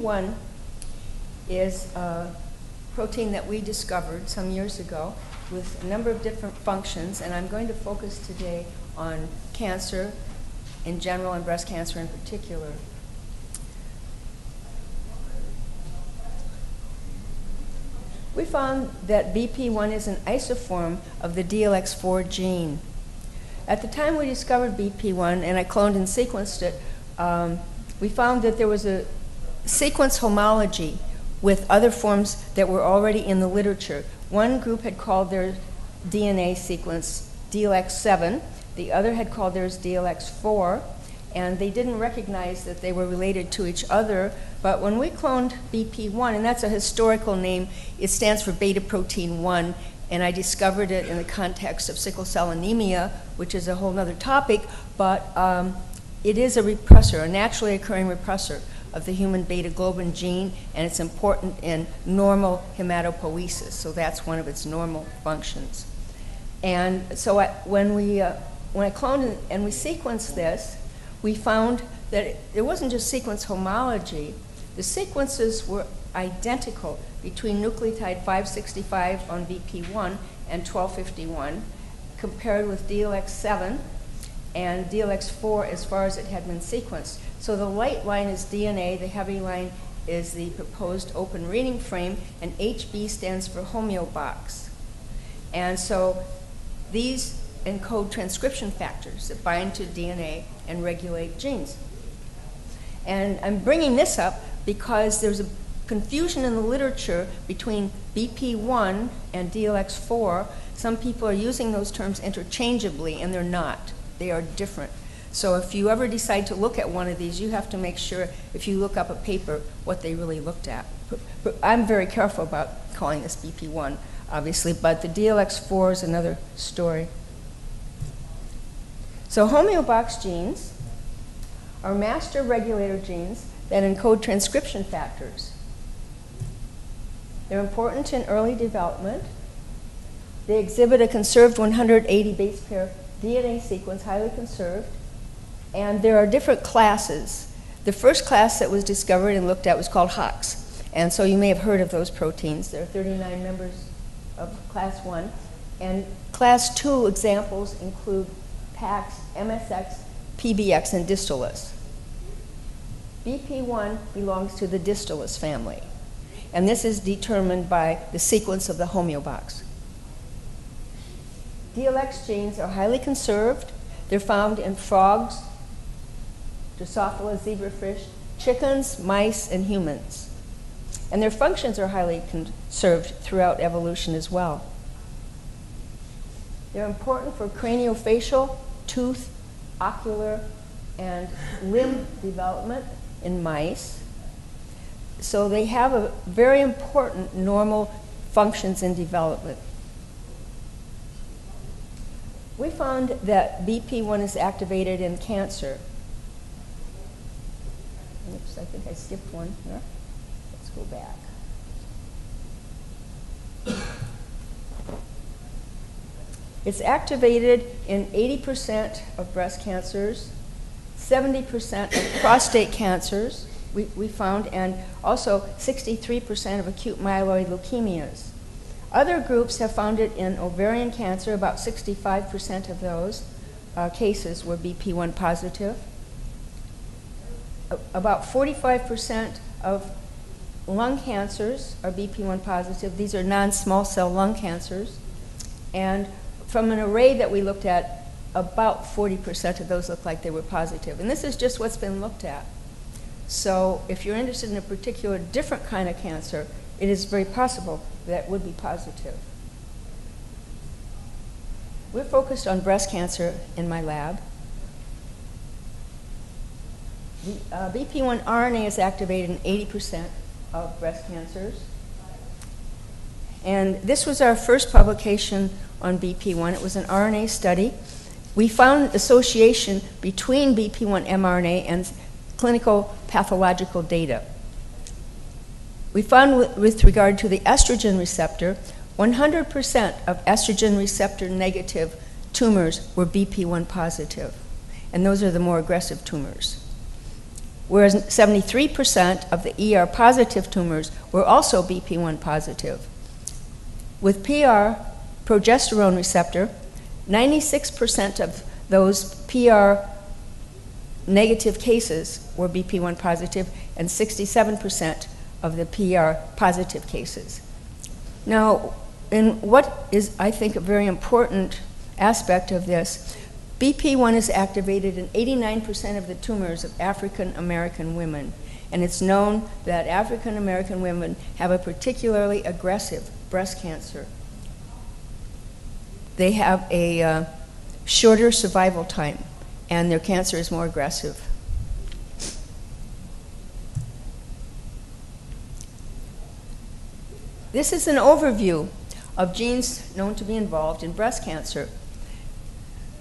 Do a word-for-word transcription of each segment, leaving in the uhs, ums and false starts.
B P one is a protein that we discovered some years ago with a number of different functions, and I'm going to focus today on cancer in general and breast cancer in particular. We found that B P one is an isoform of the D L X four gene. At the time we discovered B P one, and I cloned and sequenced it, um, we found that there was a sequence homology with other forms that were already in the literature. One group had called their D N A sequence D L X seven, the other had called theirs D L X four, and they didn't recognize that they were related to each other. But when we cloned B P one, and that's a historical name, it stands for beta protein one, and I discovered it in the context of sickle cell anemia, which is a whole other topic, but um, it is a repressor, a naturally occurring repressor of the human beta globin gene, and it's important in normal hematopoiesis, so that's one of its normal functions. And so I, when, we, uh, when I cloned and we sequenced this, we found that it, it wasn't just sequence homology. The sequences were identical between nucleotide five sixty-five on B P one and twelve fifty-one, compared with D L X seven and D L X four as far as it had been sequenced. So the light line is D N A, the heavy line is the proposed open reading frame, and H B stands for homeobox. And so these encode transcription factors that bind to D N A and regulate genes. And I'm bringing this up because there's a confusion in the literature between B P one and D L X four. Some people are using those terms interchangeably, and they're not. They are different. So if you ever decide to look at one of these, you have to make sure, if you look up a paper, what they really looked at. But, but I'm very careful about calling this B P one, obviously, but the D L X four is another story. So homeobox genes are master regulator genes that encode transcription factors. They're important in early development. They exhibit a conserved one hundred eighty base pair D N A sequence, highly conserved, and there are different classes. The first class that was discovered and looked at was called H O X, and so you may have heard of those proteins. There are thirty-nine members of class one, and class two examples include PAX, M S X, P B X, and Distal-less. B P one belongs to the Distal-less family, and this is determined by the sequence of the homeobox. D L X genes are highly conserved. They're found in frogs, Drosophila zebrafish, chickens, mice, and humans. And their functions are highly conserved throughout evolution as well. They're important for craniofacial, tooth, ocular, and limb development in mice. So they have a very important normal functions in development. We found that B P one is activated in cancer. Oops, I think I skipped one here. Let's go back. It's activated in eighty percent of breast cancers, seventy percent of prostate cancers, we, we found, and also sixty-three percent of acute myeloid leukemias. Other groups have found it in ovarian cancer. About sixty-five percent of those uh, cases were B P one positive. A about forty-five percent of lung cancers are B P one positive. These are non-small cell lung cancers. And from an array that we looked at, about forty percent of those looked like they were positive. And this is just what's been looked at. So if you're interested in a particular different kind of cancer, it is very possible that would be positive. We're focused on breast cancer in my lab. The uh, B P one R N A is activated in eighty percent of breast cancers. And this was our first publication on B P one. It was an R N A study. We found association between B P one mRNA and clinical pathological data. We found with regard to the estrogen receptor, one hundred percent of estrogen receptor negative tumors were B P one positive, and those are the more aggressive tumors. whereas seventy-three percent of the E R-positive tumors were also B P one positive. With P R, progesterone receptor, ninety-six percent of those P R negative cases were B P one positive, and sixty-seven percent of the P R positive cases. Now, in what is, I think, a very important aspect of this, B P one is activated in eighty-nine percent of the tumors of African American women, and it's known that African American women have a particularly aggressive breast cancer. They have a uh, shorter survival time, and their cancer is more aggressive. This is an overview of genes known to be involved in breast cancer.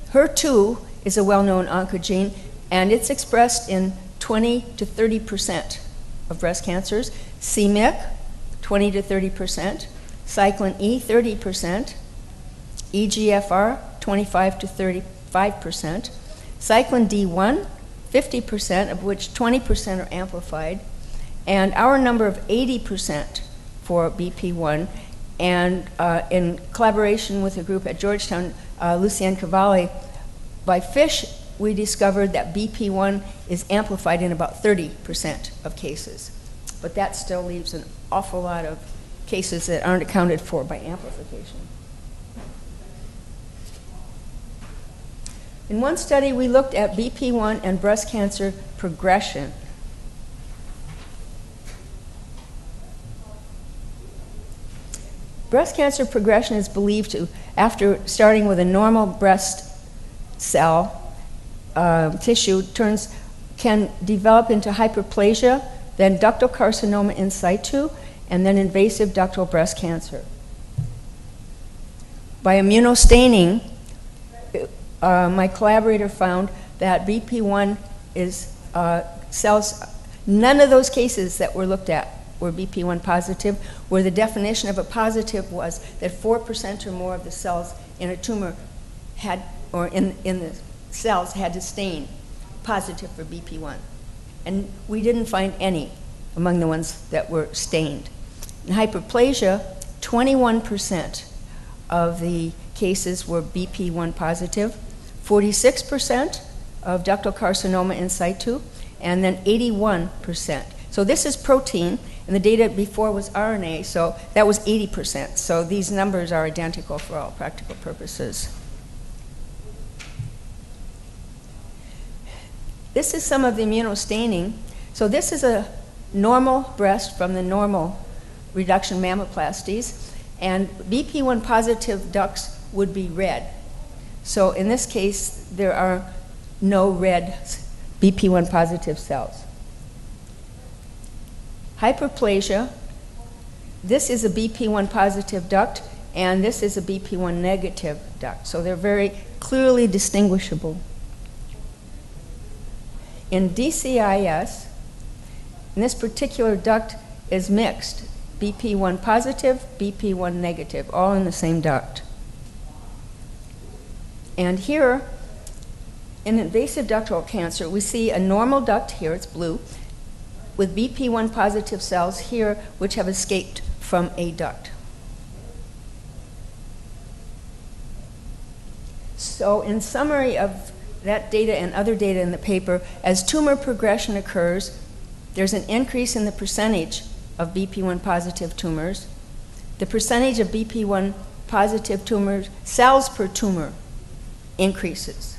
H E R two is a well-known oncogene, and it's expressed in twenty to thirty percent of breast cancers. c-Myc, twenty to thirty percent. Cyclin E, thirty percent. E G F R, twenty-five to thirty-five percent. Cyclin D one, fifty percent, of which twenty percent are amplified. And our number of eighty percent for B P one. And uh, in collaboration with a group at Georgetown, uh, Lucienne Cavalli, by FISH, we discovered that B P one is amplified in about thirty percent of cases. But that still leaves an awful lot of cases that aren't accounted for by amplification. In one study, we looked at B P one and breast cancer progression. Breast cancer progression is believed to, after starting with a normal breast cell uh, tissue, turns, can develop into hyperplasia, then ductal carcinoma in situ, and then invasive ductal breast cancer. By immunostaining, uh, my collaborator found that B P one is uh, cells, none of those cases that were looked at were B P one positive, where the definition of a positive was that four percent or more of the cells in a tumor had, or in, in the cells had to stain positive for B P one. And we didn't find any among the ones that were stained. In hyperplasia, twenty-one percent of the cases were B P one positive, forty-six percent of ductal carcinoma in situ, and then eighty-one percent. So this is protein, and the data before was R N A, so that was eighty percent. So these numbers are identical for all practical purposes. This is some of the immunostaining. So this is a normal breast from the normal reduction mammoplasties, and B P one positive ducts would be red. So in this case, there are no red B P one positive cells. Hyperplasia, this is a B P one positive duct, and this is a B P one negative duct. So they're very clearly distinguishable. In D C I S, in this particular duct is mixed, B P one positive, B P one negative, all in the same duct. And here, in invasive ductal cancer, we see a normal duct here, it's blue, with B P one positive cells here, which have escaped from a duct. So in summary of that data and other data in the paper, as tumor progression occurs, there's an increase in the percentage of B P one positive tumors. The percentage of B P one positive tumors, cells per tumor, increases.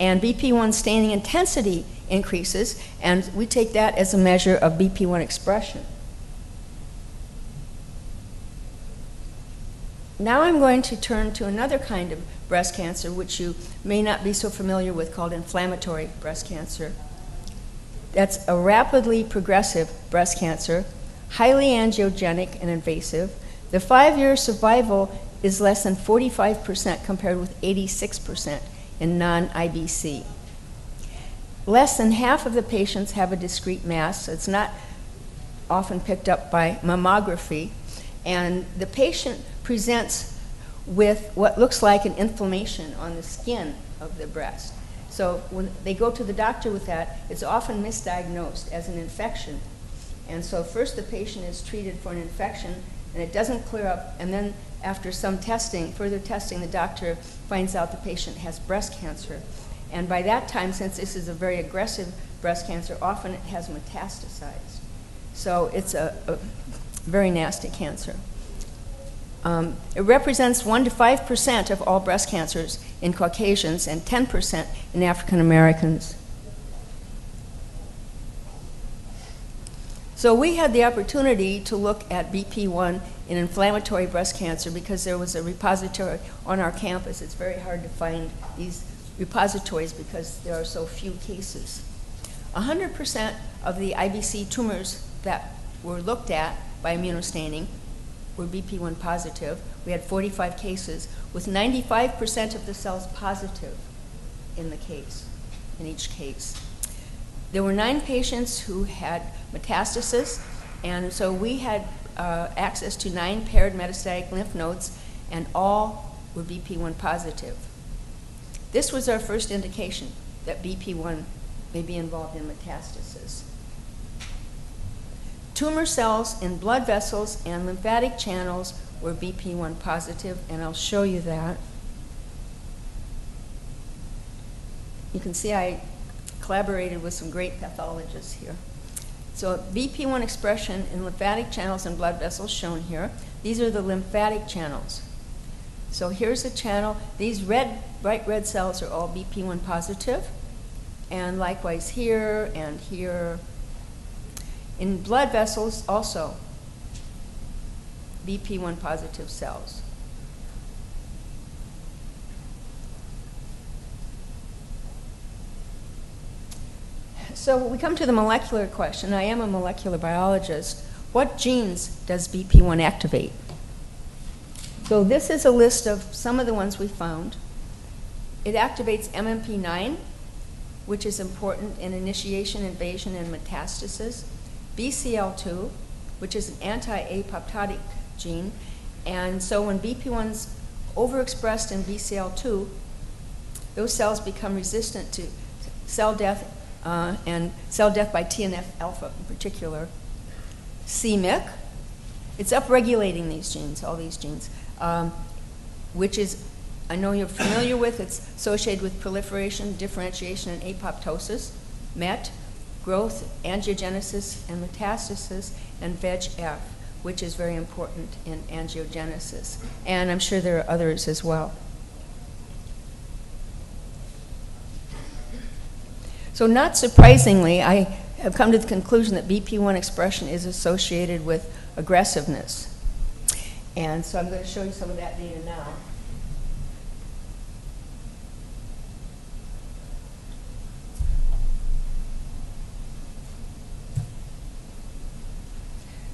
And B P one staining intensity increases, and we take that as a measure of B P one expression. Now I'm going to turn to another kind of breast cancer, which you may not be so familiar with, called inflammatory breast cancer. That's a rapidly progressive breast cancer, highly angiogenic and invasive. The five-year survival is less than forty-five percent compared with eighty-six percent in non I B C. Less than half of the patients have a discrete mass. So it's not often picked up by mammography. And the patient presents with what looks like an inflammation on the skin of the breast. So when they go to the doctor with that, it's often misdiagnosed as an infection. And so first the patient is treated for an infection, and it doesn't clear up, and then after some testing, further testing, the doctor finds out the patient has breast cancer. And by that time, since this is a very aggressive breast cancer, often it has metastasized. So it's a, a very nasty cancer. Um, it represents one to five percent of all breast cancers in Caucasians and ten percent in African Americans. So we had the opportunity to look at B P one in inflammatory breast cancer because there was a repository on our campus. It's very hard to find these repositories because there are so few cases. one hundred percent of the I B C tumors that were looked at by immunostaining were B P one positive. We had forty-five cases, with ninety-five percent of the cells positive in the case, in each case. There were nine patients who had metastasis, and so we had uh, access to nine paired metastatic lymph nodes, and all were B P one positive. This was our first indication that B P one may be involved in metastasis. Tumor cells in blood vessels and lymphatic channels were B P one positive, and I'll show you that. You can see I collaborated with some great pathologists here. So B P one expression in lymphatic channels and blood vessels shown here. These are the lymphatic channels. So here's a channel. These red, bright red cells are all B P one positive, and likewise here and here. In blood vessels, also B P one positive cells. So we come to the molecular question. I am a molecular biologist. What genes does B P one activate? So this is a list of some of the ones we found. It activates M M P nine, which is important in initiation, invasion, and metastasis. B C L two, which is an anti-apoptotic gene. And so when B P one's overexpressed in B C L two, those cells become resistant to cell death uh, and cell death by T N F alpha in particular. c-Myc, it's upregulating these genes, all these genes, um, which is, I know you're familiar with, it's associated with proliferation, differentiation, and apoptosis. M E T, growth, angiogenesis, and metastasis, and V E G F, which is very important in angiogenesis. And I'm sure there are others as well. So not surprisingly, I have come to the conclusion that B P one expression is associated with aggressiveness. And so I'm going to show you some of that data now.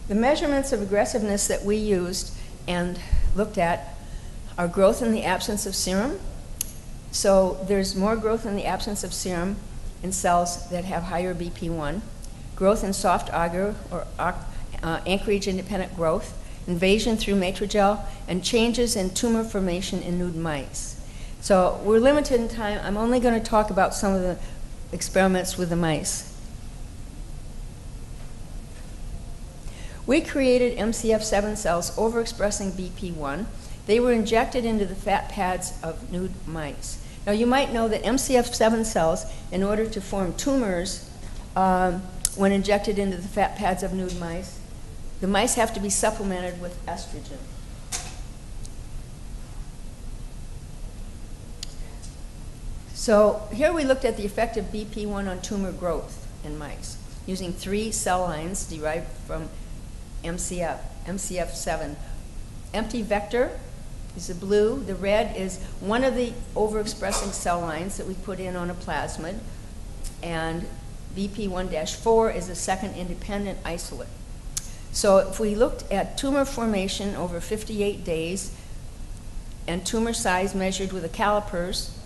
The measurements of aggressiveness that we used and looked at are growth in the absence of serum. So there's more growth in the absence of serum in cells that have higher B P one, growth in soft agar or uh, anchorage-independent growth, invasion through matrigel, and changes in tumor formation in nude mice. So we're limited in time. I'm only going to talk about some of the experiments with the mice. We created M C F seven cells overexpressing B P one. They were injected into the fat pads of nude mice. Now, you might know that M C F seven cells, in order to form tumors, um, when injected into the fat pads of nude mice, the mice have to be supplemented with estrogen. So here we looked at the effect of B P one on tumor growth in mice using three cell lines derived from M C F, M C F seven. Empty vector is the blue. The red is one of the overexpressing cell lines that we put in on a plasmid. And B P one dash four is a second independent isolate. So if we looked at tumor formation over fifty-eight days and tumor size measured with the calipers,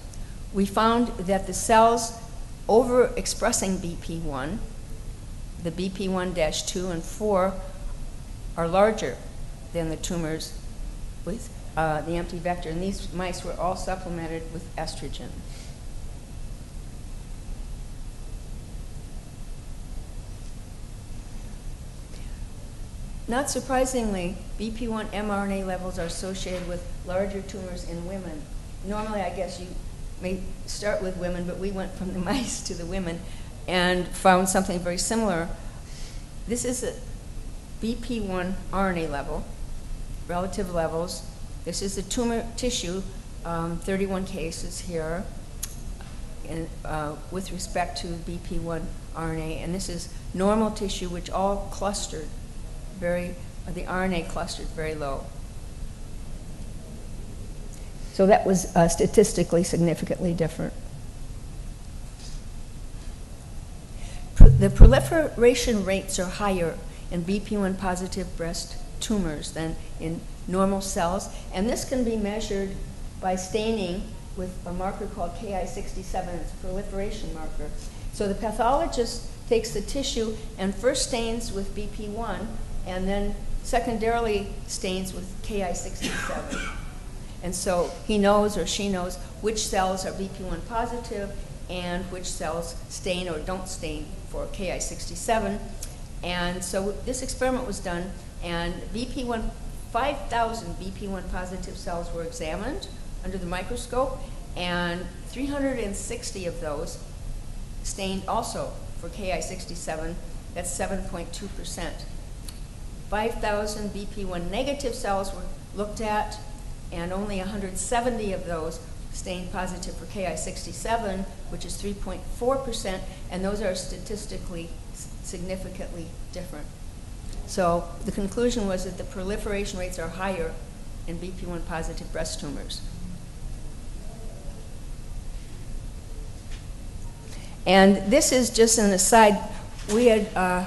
we found that the cells overexpressing B P one, the B P one dash two and four, are larger than the tumors with uh, the empty vector. And these mice were all supplemented with estrogen. Not surprisingly, B P one mRNA levels are associated with larger tumors in women. Normally, I guess you may start with women, but we went from the mice to the women and found something very similar. This is a B P one R N A level, relative levels. This is the tumor tissue, um, thirty-one cases here, and, uh, with respect to B P one R N A. And this is normal tissue, which all clustered, very, uh, the R N A clustered very low. So that was uh, statistically significantly different. The proliferation rates are higher in B P one positive breast tumors than in normal cells, and this can be measured by staining with a marker called K I sixty-seven, it's a proliferation marker. So the pathologist takes the tissue and first stains with B P one and then secondarily stains with K I sixty-seven. And so he knows or she knows which cells are B P one positive and which cells stain or don't stain for K I sixty-seven. And so this experiment was done, and B P one, five thousand B P one positive cells were examined under the microscope, and three hundred sixty of those stained also for K I sixty-seven, that's seven point two percent. five thousand B P one negative cells were looked at, and only one hundred seventy of those stained positive for K I sixty-seven, which is three point four percent, and those are statistically significantly different. So the conclusion was that the proliferation rates are higher in B P one positive breast tumors. And this is just an aside. We had, uh,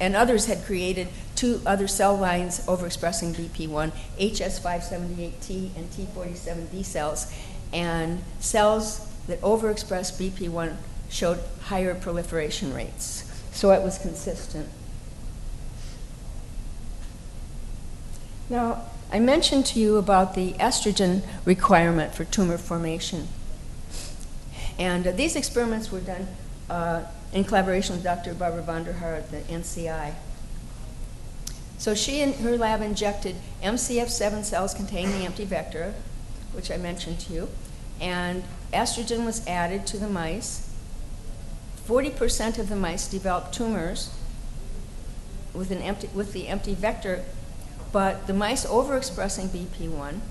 and others had created two other cell lines overexpressing B P one, H S five seventy-eight T and T forty-seven D cells. And cells that overexpressed B P one showed higher proliferation rates. So it was consistent. Now, I mentioned to you about the estrogen requirement for tumor formation. And uh, these experiments were done uh, in collaboration with Doctor Barbara Vanderhaar at the N C I. So she and her lab injected M C F seven cells containing the empty vector, which I mentioned to you, and estrogen was added to the mice. forty percent of the mice developed tumors with, an empty, with the empty vector, but the mice overexpressing B P one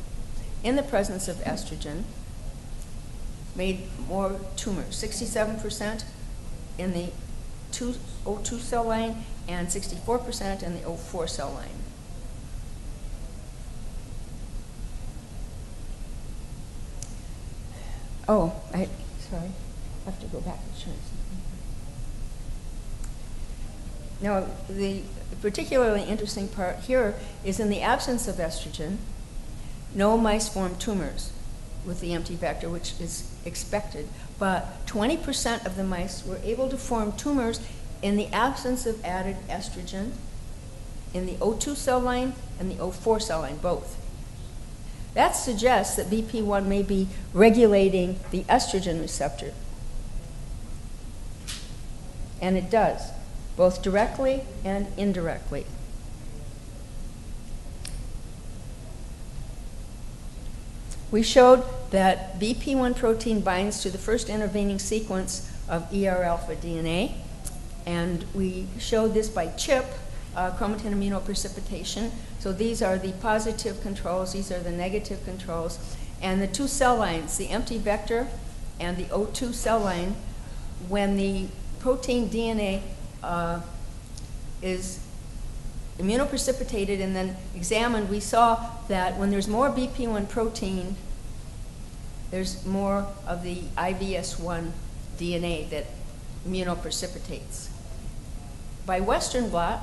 in the presence of estrogen made more tumors, sixty-seven percent in the O two cell line and sixty-four percent in the O four cell line. Oh, I, sorry, I have to go back and show you something. Now, the particularly interesting part here is in the absence of estrogen, no mice formed tumors with the empty vector, which is expected, but twenty percent of the mice were able to form tumors in the absence of added estrogen in the O two cell line and the O four cell line, both. That suggests that B P one may be regulating the estrogen receptor. And it does, both directly and indirectly. We showed that B P one protein binds to the first intervening sequence of E R alpha D N A. And we showed this by CHIP, uh, chromatin immunoprecipitation. So these are the positive controls, these are the negative controls. And the two cell lines, the empty vector and the O two cell line, when the protein D N A uh, is immunoprecipitated and then examined, we saw that when there's more B P one protein, there's more of the I V S one D N A that immunoprecipitates. By Western blot,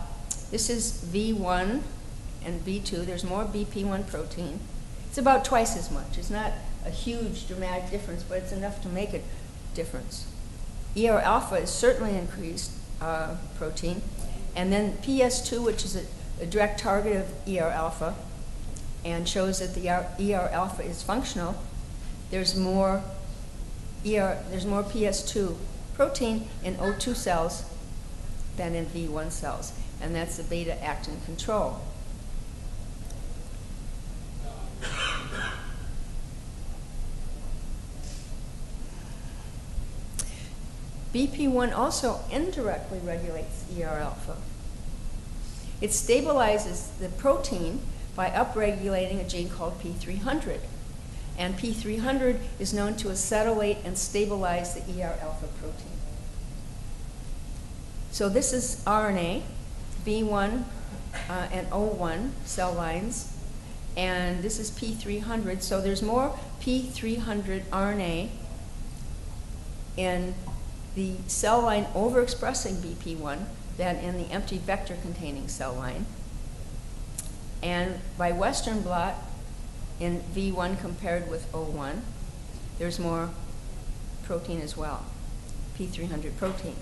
this is V one and V two. There's more B P one protein. It's about twice as much. It's not a huge dramatic difference, but it's enough to make a difference. E R alpha is certainly increased uh, protein. And then P S two, which is a, a direct target of E R alpha and shows that the E R alpha is functional, there's more, E R, there's more P S two protein in O two cells than in V one cells, and that's the beta-actin control. B P one also indirectly regulates E R alpha. It stabilizes the protein by upregulating a gene called P three hundred. And P three hundred is known to acetylate and stabilize the E R alpha protein. So this is R N A, V one uh, and O one cell lines, and this is P three hundred. So there's more P three hundred R N A in the cell line overexpressing B P one than in the empty vector-containing cell line. And by Western blot, in V one compared with O one, there's more protein as well, P three hundred protein.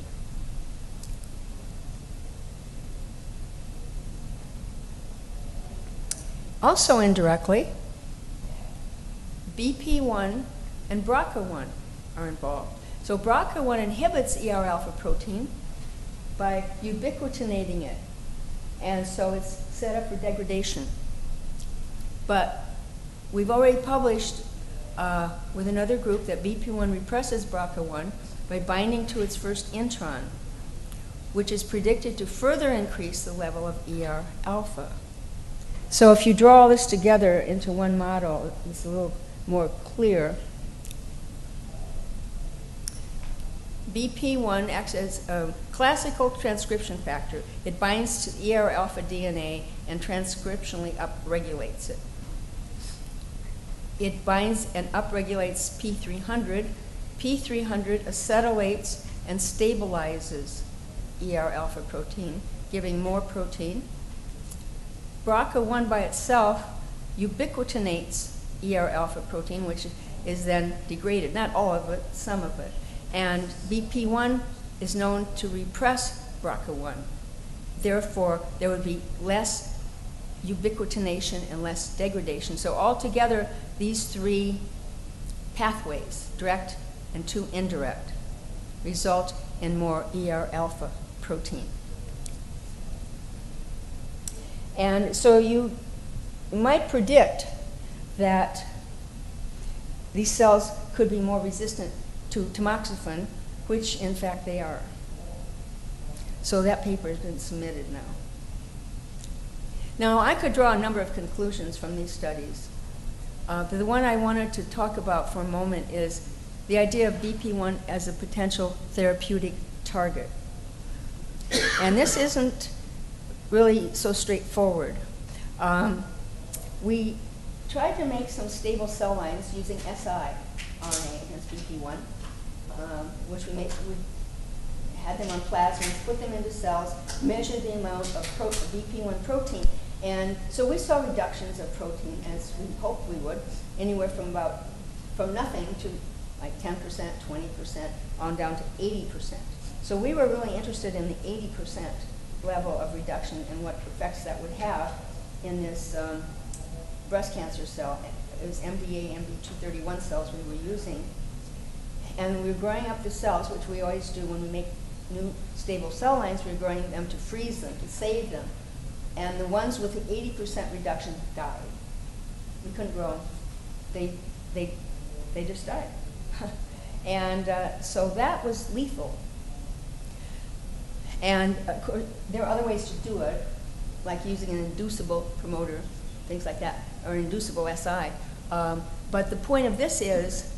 Also indirectly, B P one and B R C A one are involved. So B R C A one inhibits E R alpha protein by ubiquitinating it, and so it's set up for degradation. But we've already published uh, with another group that B P one represses B R C A one by binding to its first intron, which is predicted to further increase the level of E R alpha. So if you draw all this together into one model, it's a little more clear. B P one acts as a classical transcription factor. It binds to E R alpha D N A and transcriptionally upregulates it. It binds and upregulates P three hundred. P three hundred acetylates and stabilizes E R alpha protein, giving more protein. B R C A one by itself ubiquitinates E R alpha protein, which is then degraded. Not all of it, some of it. And B P one is known to repress B R C A one. Therefore, there would be less ubiquitination and less degradation. So altogether, these three pathways, direct and two indirect, result in more E R alpha protein. And so you might predict that these cells could be more resistant to tamoxifen, which in fact they are. So that paper has been submitted now. Now, I could draw a number of conclusions from these studies. Uh, but the one I wanted to talk about for a moment is the idea of B P one as a potential therapeutic target. And this isn't really so straightforward. Um, we tried to make some stable cell lines using S I R N A against B P one, um, which we, made, we had them on plasmids, put them into cells, measured the amount of pro B P one protein. And so we saw reductions of protein, as we hoped we would, anywhere from about from nothing to like ten percent, twenty percent, on down to eighty percent. So we were really interested in the eighty percent level of reduction and what effects that would have in this um, breast cancer cell. It was M D A M B two thirty-one cells we were using. And we were growing up the cells, which we always do when we make new stable cell lines. We were growing them to freeze them, to save them. And the ones with the eighty percent reduction died. We couldn't grow them. They, they, they just died. And uh, so that was lethal. And of course, there are other ways to do it, like using an inducible promoter, things like that, or an inducible S I. Um, but the point of this is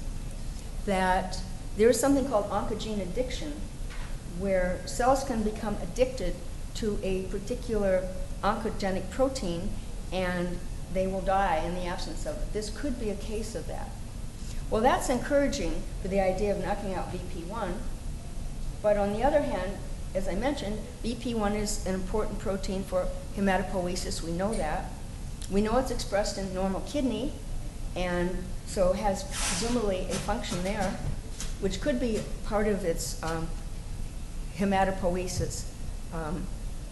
that there is something called oncogene addiction, where cells can become addicted to a particular oncogenic protein, and they will die in the absence of it. This could be a case of that. Well, that's encouraging for the idea of knocking out B P one. But on the other hand, as I mentioned, B P one is an important protein for hematopoiesis. We know that. We know it's expressed in normal kidney, and so has presumably a function there, which could be part of its um, hematopoiesis um,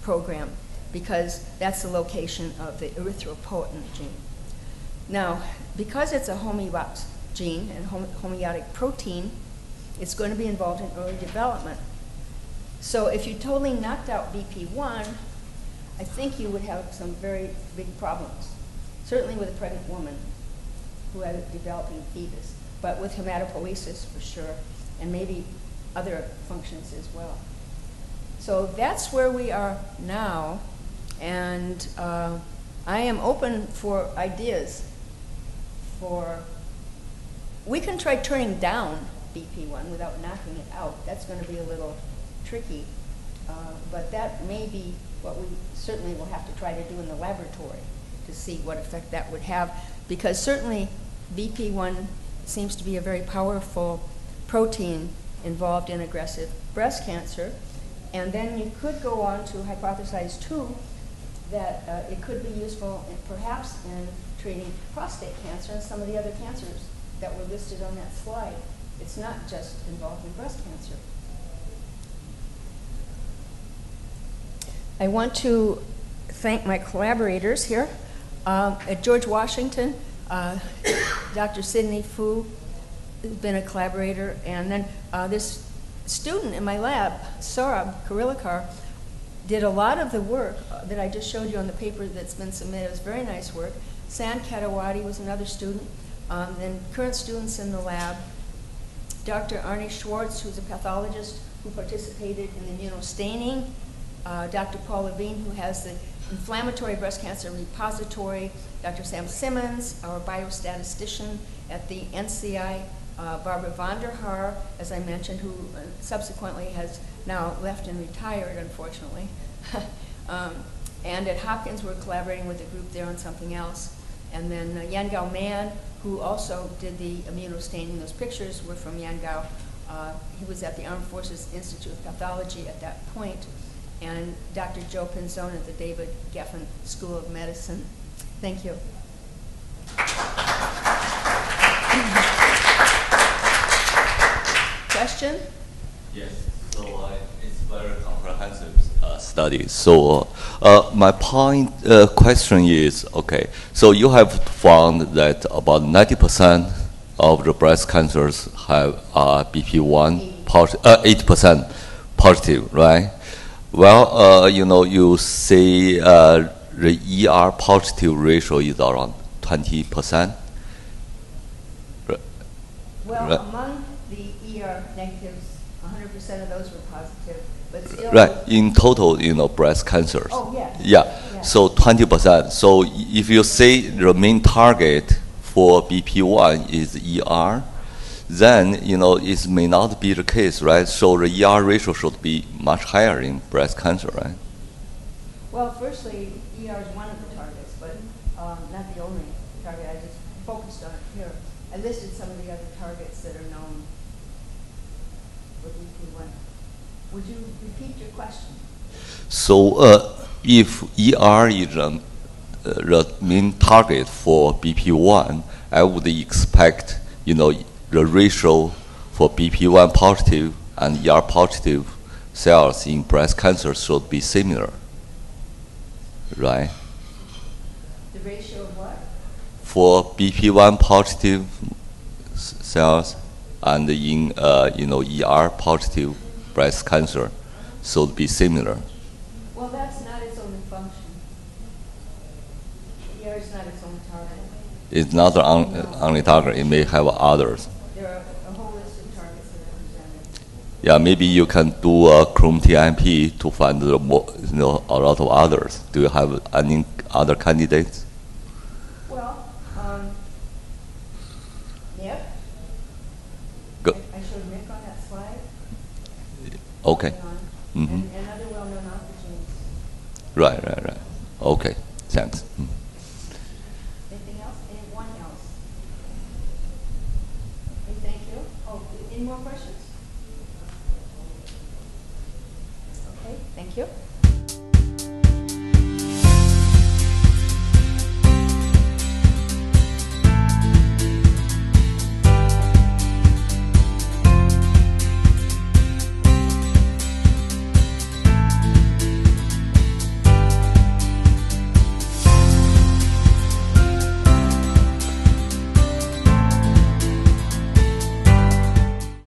program, because that's the location of the erythropoietin gene. Now, because it's a homeobox gene and home homeotic protein, it's going to be involved in early development. So if you totally knocked out B P one, I think you would have some very big problems, certainly with a pregnant woman who had a developing fetus, but with hematopoiesis for sure, and maybe other functions as well. So that's where we are now, and uh, I am open for ideas for, we can try turning down B P one without knocking it out. That's going to be a little tricky, uh, but that may be what we certainly will have to try to do in the laboratory to see what effect that would have, because certainly B P one seems to be a very powerful protein involved in aggressive breast cancer. And then you could go on to hypothesize, too, that uh, it could be useful in, perhaps in treating prostate cancer and some of the other cancers that were listed on that slide. It's not just involved in breast cancer. I want to thank my collaborators here. Um, at George Washington, uh, Doctor Sidney Fu has been a collaborator. And then uh, this student in my lab, Saurabh Karilikar, did a lot of the work that I just showed you on the paper that's been submitted. It was very nice work. San Katawadi was another student. Um, then current students in the lab, Doctor Arnie Schwartz, who's a pathologist who participated in immunostaining, uh, Doctor Paul Levine, who has the Inflammatory Breast Cancer Repository, Doctor Sam Simmons, our biostatistician at the N C I, uh, Barbara Vanderhaar, as I mentioned, who subsequently has now left and retired, unfortunately. um, and at Hopkins, we're collaborating with a group there on something else. And then uh, Yangao Man, who also did the immunostaining. Those pictures were from Yangao. Uh, he was at the Armed Forces Institute of Pathology at that point. And Doctor Joe Pinzone at the David Geffen School of Medicine. Thank you. Question? Yes, so uh, it's very comprehensive uh, study. So uh, my point, uh, question is, okay, so you have found that about ninety percent of the breast cancers have uh, B P one, eight percent uh, positive, right? Well, uh, you know, you say uh, the E R positive ratio is around twenty percent. Well, right. Among the E R negatives, one hundred percent of those were positive, but still. Right, in total, you know, breast cancers. Oh, yes. Yeah. Yeah, so twenty percent. So if you say the main target for B P one is E R, then, you know, it may not be the case, right? So the E R ratio should be much higher in breast cancer, right? Well, firstly, E R is one of the targets, but um, not the only target. I just focused on it here. I listed some of the other targets that are known for B P one. Would you repeat your question? So uh, if E R is um, uh, the main target for B P one, I would expect, you know, the ratio for B P one positive and E R positive cells in breast cancer should be similar, right? The ratio of what? For B P one positive cells and in uh, you know, E R positive breast cancer should be similar. Well, that's not its only function. E R is not its only target. It's not the on, no. only target. It may have others. Yeah, maybe you can do a Chrome T M P to find the more, you know, a lot of others. Do you have any other candidates? Well, um, yeah. Good. I, I showed Nick on that slide. Okay. Mm-hmm. And, and other well-known oncogenes. Right, right, right. Okay, thanks. Mm. Anything else? Anyone else? Okay, thank you. Oh, any more questions? Thank you.